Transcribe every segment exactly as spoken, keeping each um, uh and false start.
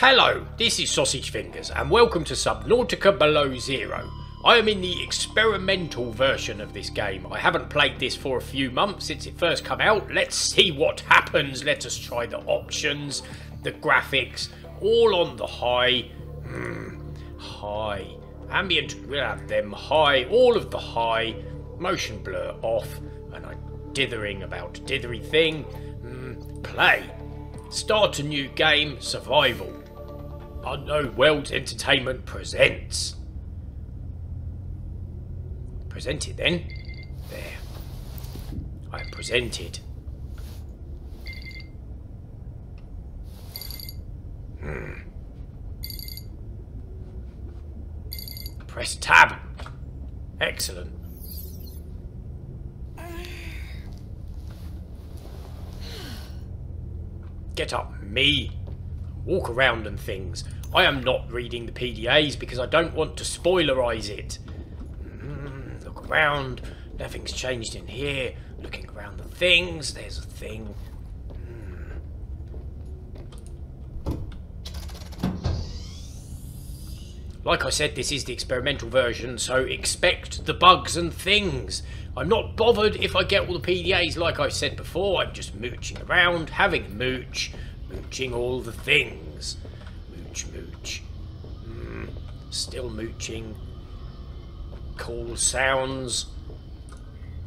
Hello, this is Sausage Fingers and welcome to Subnautica Below Zero. I am in the experimental version of this game. I haven't played this for a few months since it first came out. Let's see what happens. Let us try the options, the graphics, all on the high. Mm, high. Ambient, we'll have them high, all of the high. Motion blur off, and I'm dithering about dithery thing. Mm, play. Start a new game, survival. I know Welt Entertainment presents. Present it then. There. I presented. Hmm. Press tab. Excellent. Get up, me. Walk around and things. I am not reading the P D As because I don't want to spoilerize it. Mm, look around. Nothing's changed in here. Looking around the things. There's a thing. Mm. Like I said, this is the experimental version, so expect the bugs and things. I'm not bothered if I get all the P D As like I said before. I'm just mooching around, having a mooch. Mooching all the things. Mooch, mooch. Mm, still mooching. Call sounds.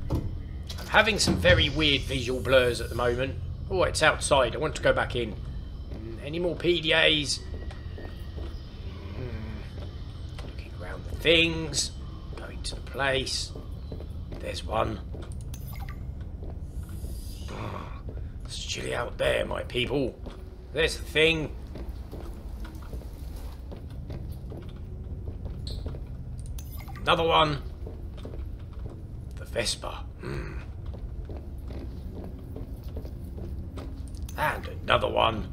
I'm having some very weird visual blurs at the moment. Oh, it's outside. I want to go back in. Mm, any more P D As? Mm, looking around the things. Going to the place. There's one. It's chilly out there, my people. There's the thing. Another one. The Vesper. Mm. And another one.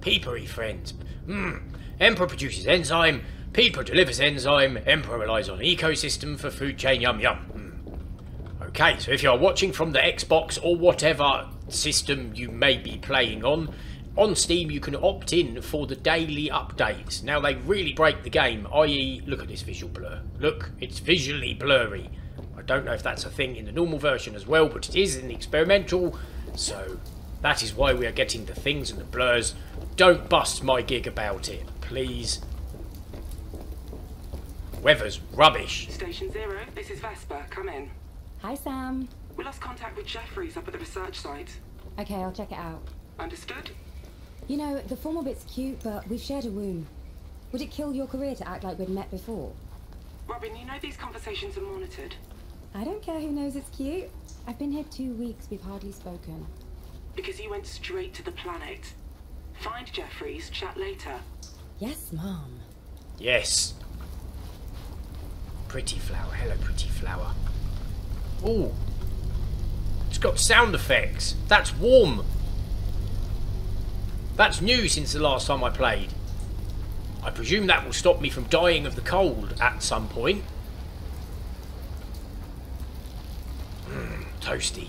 Peepery friends. Mm. Emperor produces enzyme. Peeper delivers enzyme. Emperor relies on ecosystem for food chain. Yum yum. Mm. Okay, so if you are watching from the Xbox or whatever system you may be playing on, on Steam you can opt in for the daily updates. Now they really break the game, that is look at this visual blur. Look, it's visually blurry. I don't know if that's a thing in the normal version as well, but it is in the experimental, so that is why we are getting the things and the blurs. Don't bust my gig about it, please. Weather's rubbish. Station Zero, this is Vesper, come in. Hi Sam. We lost contact with Jeffries up at the research site. Okay, I'll check it out. Understood? You know, the formal bit's cute, but we've shared a womb. Would it kill your career to act like we'd met before? Robin, you know these conversations are monitored. I don't care who knows it's cute. I've been here two weeks, we've hardly spoken. Because you went straight to the planet. Find Jeffries, chat later. Yes, Mom. Yes. Pretty flower, hello pretty flower. Ooh. It's got sound effects. That's warm. That's new since the last time I played. I presume that will stop me from dying of the cold at some point. Mmm, toasty.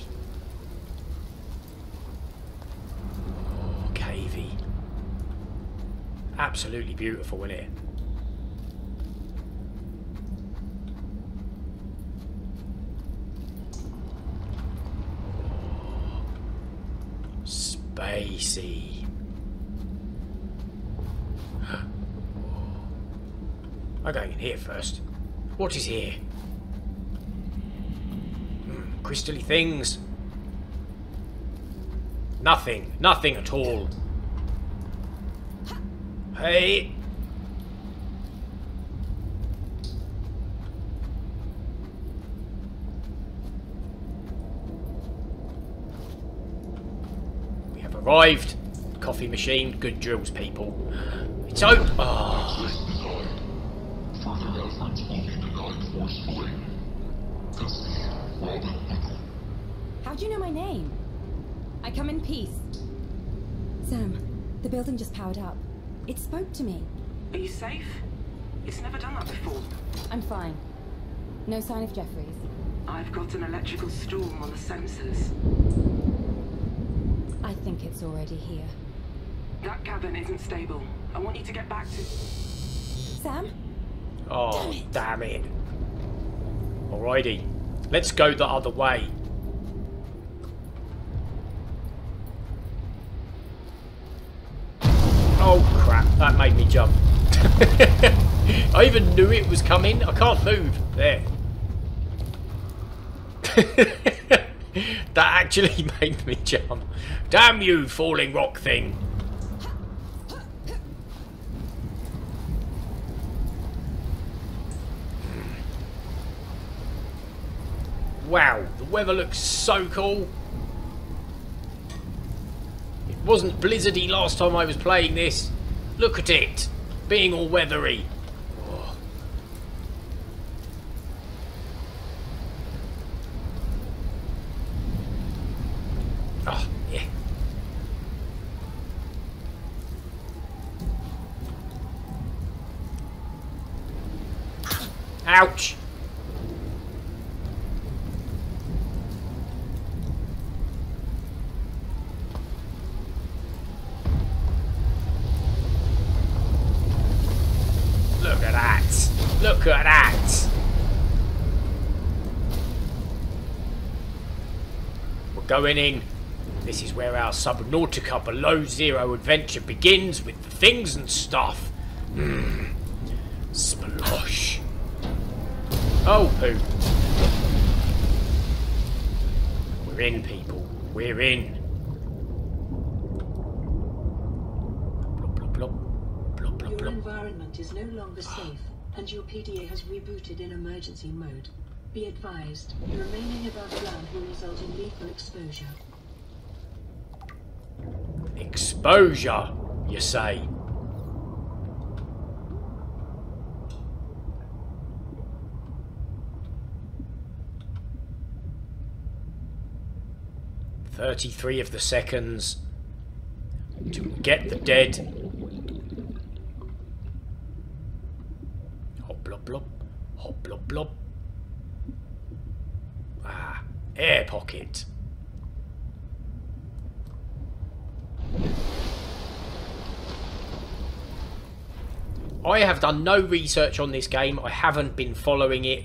Oh, cavey. Absolutely beautiful, isn't it? Spacey. I'm going in here first. What is here? Mm, crystally things. Nothing. Nothing at all. Hey. Arrived. Coffee machine. Good drills, people. It's open. Oh. Further efforts will be denied forcefully. Robin. How do you know my name? I come in peace. Sam, the building just powered up. It spoke to me. Are you safe? It's never done that before. I'm fine. No sign of Jeffries. I've got an electrical storm on the sensors. I think it's already here. That cavern isn't stable. I want you to get back to... Sam? Oh, damn it. Damn it. Alrighty. Let's go the other way. Oh, crap. That made me jump. I even knew it was coming. I can't move. There. That actually made me jump. Damn you, falling rock thing. Wow, the weather looks so cool. It wasn't blizzardy last time I was playing this. Look at it, being all weathery. Oh. Oh, yeah. Ouch. Look at that! We're going in. This is where our Subnautica Below Zero adventure begins with the things and stuff. Mmm. Splosh. Oh, poo. We're in, people. We're in. Blop, blop, blop. Blop, blop, blop. Your environment is no longer safe. And your P D A has rebooted in emergency mode. Be advised, remaining above ground will result in lethal exposure. Exposure, you say? Thirty-three of the seconds to get the dead. Blop, hop, blop, blop. Ah, air pocket. I have done no research on this game. I haven't been following it.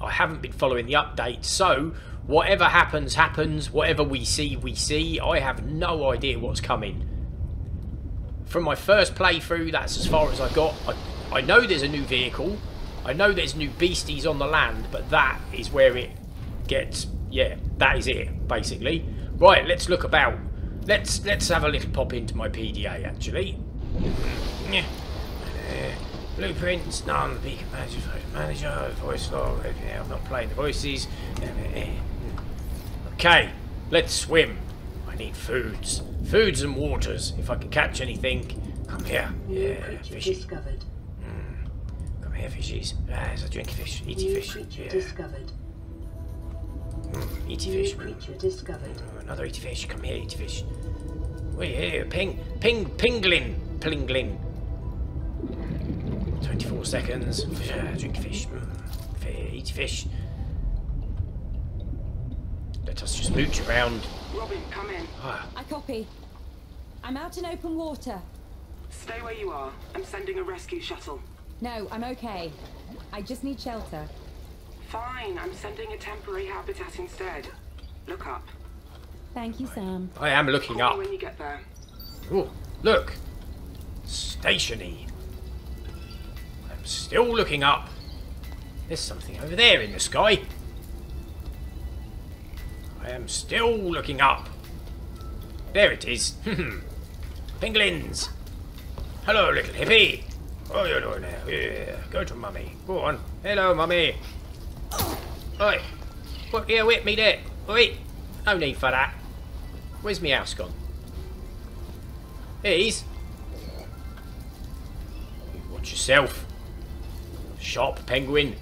I haven't been following the update. So, whatever happens, happens. Whatever we see, we see. I have no idea what's coming. From my first playthrough, that's as far as I got. I, I know there's a new vehicle. I know there's new beasties on the land, but that is where it gets, yeah, that is it, basically. Right, let's look about. Let's let's have a little pop into my P D A, actually. Yeah. Uh, blueprints, none, the beacon manager, manager, voice log, okay, I'm not playing the voices. Okay, let's swim. I need foods. Foods and waters, if I can catch anything. Come here. Yeah, fishy. Yeah, fishies. Ah, it's a drinky fish. Eaty fish. Creature yeah. Discovered. Mm, eaty New fish. Creature discovered. Oh, another eaty fish. Come here, eaty fish. Wait here, ping, ping, pinglin, plinglin. Twenty-four seconds. Ah, drinky fish. Mm, eaty fish. Let us just mooch around. Robin, come in. Ah. I copy. I'm out in open water. Stay where you are. I'm sending a rescue shuttle. No, I'm okay. I just need shelter. Fine, I'm sending a temporary habitat instead. Look up. Thank you, Sam. I am looking up. When you get there. Ooh, look. Stationy. I'm still looking up. There's something over there in the sky. I am still looking up. There it is. Pinglins. Hello, little hippie. What are you doing there? Yeah, go to mummy. Go on. Hello, mummy. Oi. What? Yeah, wait me there. Oi. No need for that. Where's my house gone? Here he is. Watch yourself. Sharp penguin.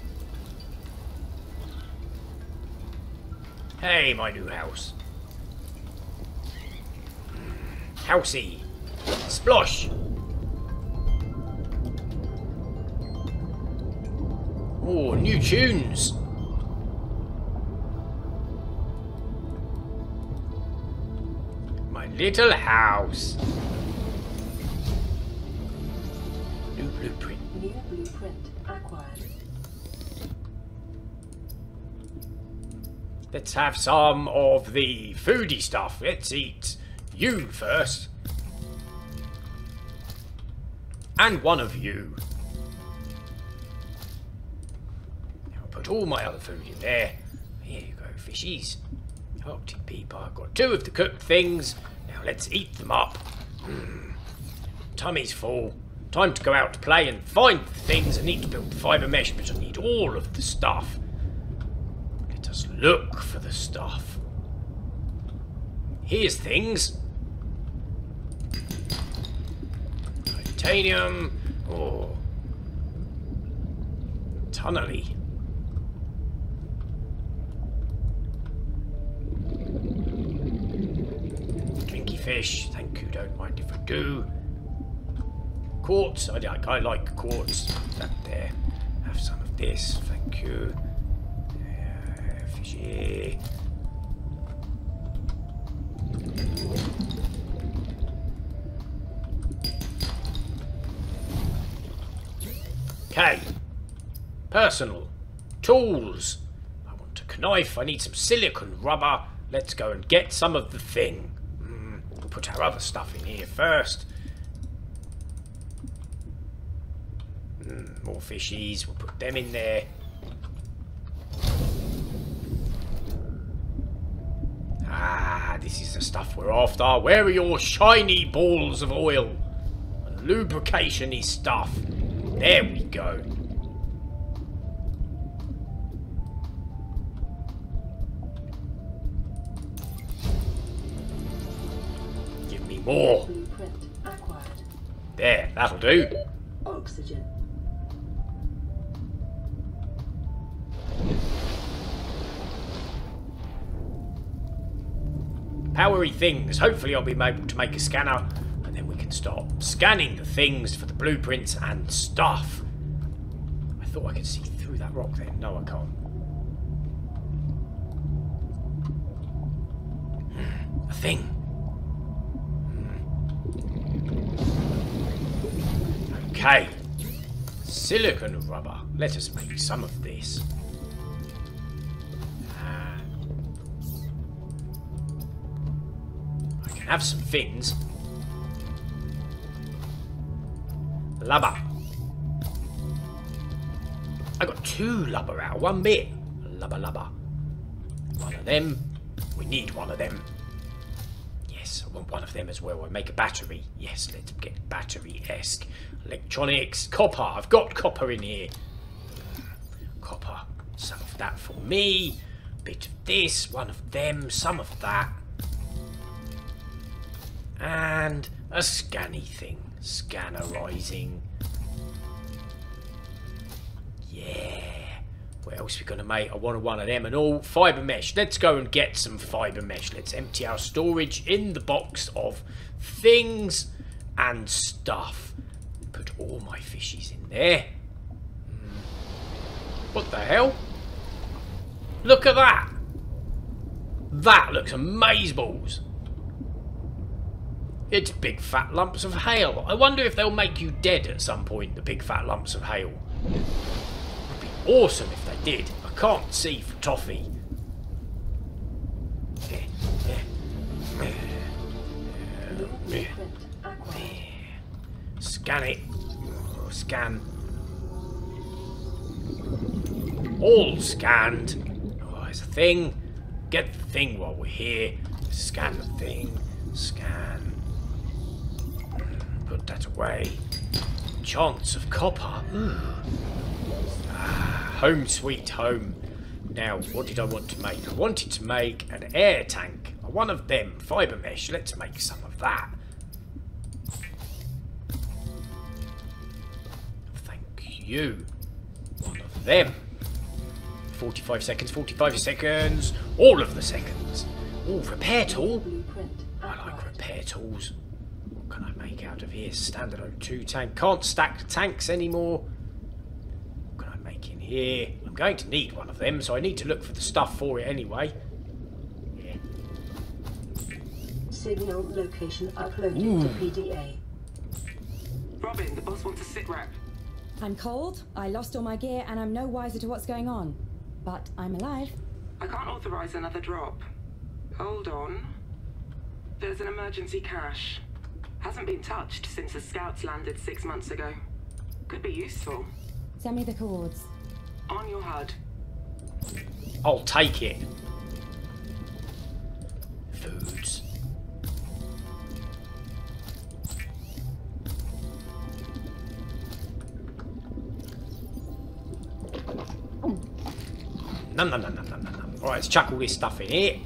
Hey, my new house. Housey. Splosh. Oh, new tunes. My little house. blueprint. New blueprint acquired. Let's have some of the foodie stuff. Let's eat you first. And one of you. I'll put all my other food in there. Here you go, fishies. O T P bar. I've got two of the cooked things. Now let's eat them up. Mm. Tummy's full. Time to go out to play and find the things. I need to build the fibre mesh, but I need all of the stuff. Let us look for the stuff. Here's things. Titanium. Oh. Tunnely. Clinky fish. Thank you. Don't mind if I do. Quartz. I, I like quartz. That there. Have some of this. Thank you. Uh, fishy. Okay. Personal. Tools. I want a knife. I need some silicone rubber. Let's go and get some of the thing. Mm, we'll put our other stuff in here first. Mm, more fishies. We'll put them in there. Ah, this is the stuff we're after. Where are your shiny balls of oil? And lubrication-y stuff. There we go. Give me more. There, that'll do. Oxygen. Powery things. Hopefully I'll be able to make a scanner. Stop scanning the things for the blueprints and stuff. I thought I could see through that rock there. No, I can't. A thing. Okay. Silicon rubber. Let us make some of this. I can have some fins. Lubber. I got two lubber out, one bit. Lubber, lubber. One of them. We need one of them. Yes, I want one of them as well. I make a battery. Yes, let's get battery-esque. Electronics. Copper. I've got copper in here. Copper. Some of that for me. Bit of this. One of them. Some of that. And a scanny thing. Scannerizing. Yeah. What else are we going to make? I want one of them and all. Fibre mesh. Let's go and get some fibre mesh. Let's empty our storage in the box of things and stuff. Put all my fishies in there. What the hell? Look at that. That looks amazeballs. It's big fat lumps of hail. I wonder if they'll make you dead at some point, the big fat lumps of hail. It'd be awesome if they did. I can't see for toffee. There, there. There. There. Scan it. Scan. All scanned. Oh, there's a thing. Get the thing while we're here. Scan the thing. Scan. Put that away. Chance of copper. Ah, home sweet home. Now, what did I want to make? I wanted to make an air tank. One of them. Fibre mesh. Let's make some of that. Thank you. One of them. forty-five seconds. forty-five seconds. All of the seconds. Oh, repair tool. I like repair tools. What can I make out of here? Standard O two tank. Can't stack tanks anymore. What can I make in here? I'm going to need one of them, so I need to look for the stuff for it anyway. Yeah. Signal location uploaded Ooh. to P D A. Robin, the boss wants a sit rep. I'm cold, I lost all my gear, and I'm no wiser to what's going on. But I'm alive. I can't authorize another drop. Hold on. There's an emergency cache. Hasn't been touched since the scouts landed six months ago. Could be useful. Send me the cords. On your H U D. I'll take it. Foods. Nom nom nom nom nom nom. Right, let's chuck all this stuff in here.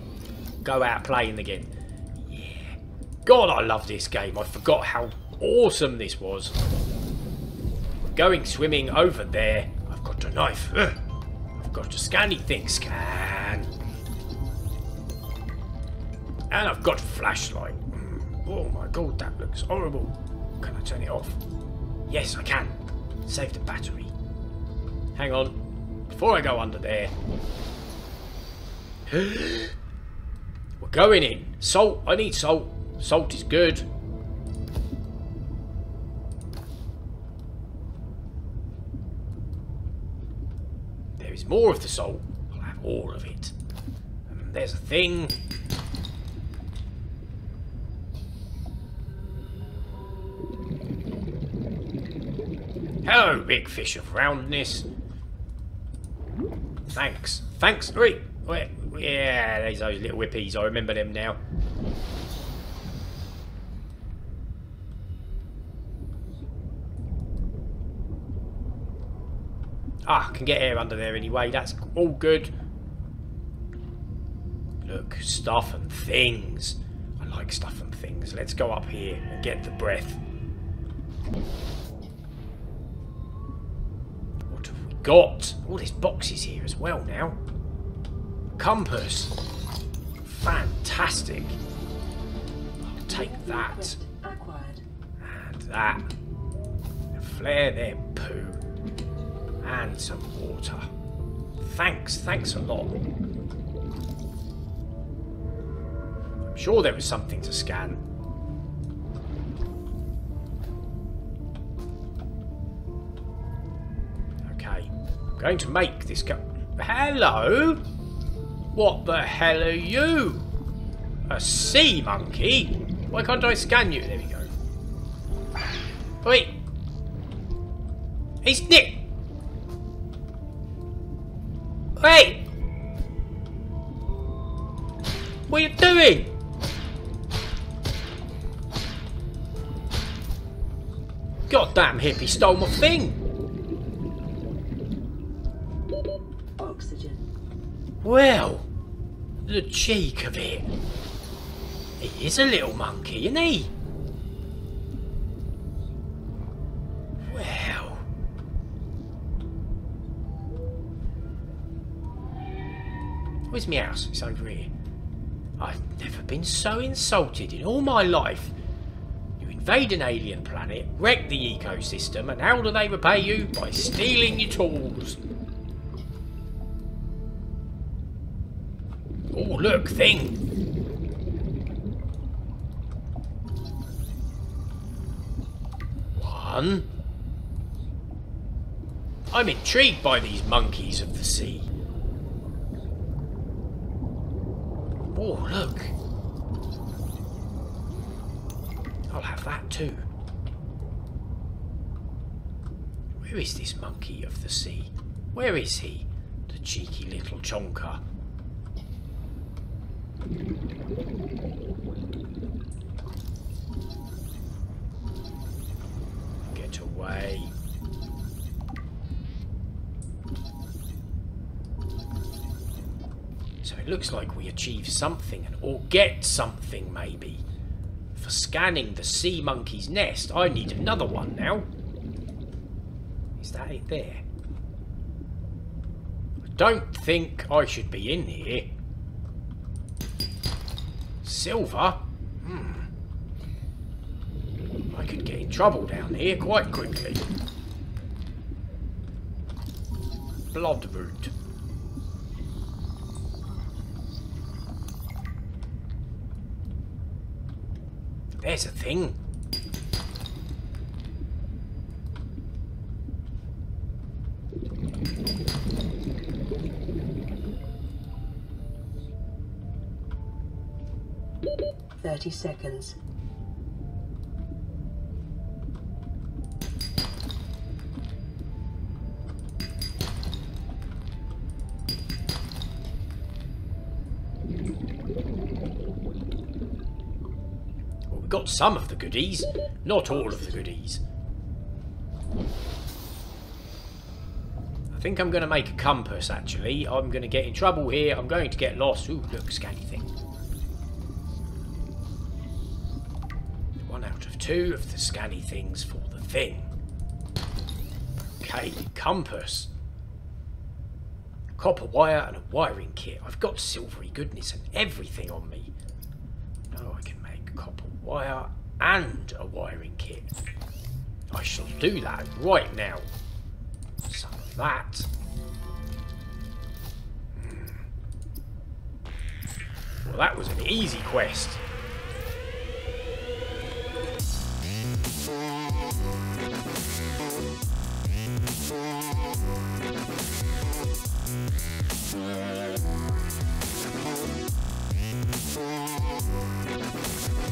Go out playing again. Yeah. God, I love this game. I forgot how awesome this was. Going swimming over there. I've got a knife. Ugh. I've got to scan these things. Scan. And I've got flashlight. Oh my god, that looks horrible. Can I turn it off? Yes, I can. Save the battery. Hang on. Before I go under there. We're going in. Salt. I need salt. Salt is good. There is more of the salt. I'll have all of it. And there's a thing. Hello, big fish of roundness. Thanks. Thanks. Wait. Wait. Yeah, there's those little whippies. I remember them now. Ah, can get air under there anyway. That's all good. Look, stuff and things. I like stuff and things. Let's go up here and get the breath. Got all these boxes here as well now. Compass. Fantastic. I'll take that. And that. And flare their poo. And some water. Thanks, thanks a lot. I'm sure there was something to scan. Going to make this go. Hello? What the hell are you? A sea monkey? Why can't I scan you? There we go. Wait. He's Nick. Wait. What are you doing? Goddamn hippie stole my thing. Well, the cheek of it. He is a little monkey, isn't he? Well. Where's my house? It's over here. I've never been so insulted in all my life. You invade an alien planet, wreck the ecosystem, and how do they repay you? By stealing your tools. Oh, look, thing. One. I'm intrigued by these monkeys of the sea. Oh, look. I'll have that too. Where is this monkey of the sea? Where is he? The cheeky little chonker. Get away. So it looks like we achieve something, or get something maybe. For scanning the sea monkey's nest, I need another one now. Is that it there? I don't think I should be in here. Silver? Hmm. I could get in trouble down here quite quickly. Bloodroot. There's a thing. thirty seconds. Well, we got some of the goodies, not all of the goodies. I think I'm going to make a compass, actually. I'm going to get in trouble here. I'm going to get lost. Ooh, look, scanny thing. One out of two of the scanny things for the thing. Okay, compass. Copper wire and a wiring kit. I've got silvery goodness and everything on me. Now I can make copper wire and a wiring kit. I shall do that right now. Some of that. Hmm. Well, that was an easy quest.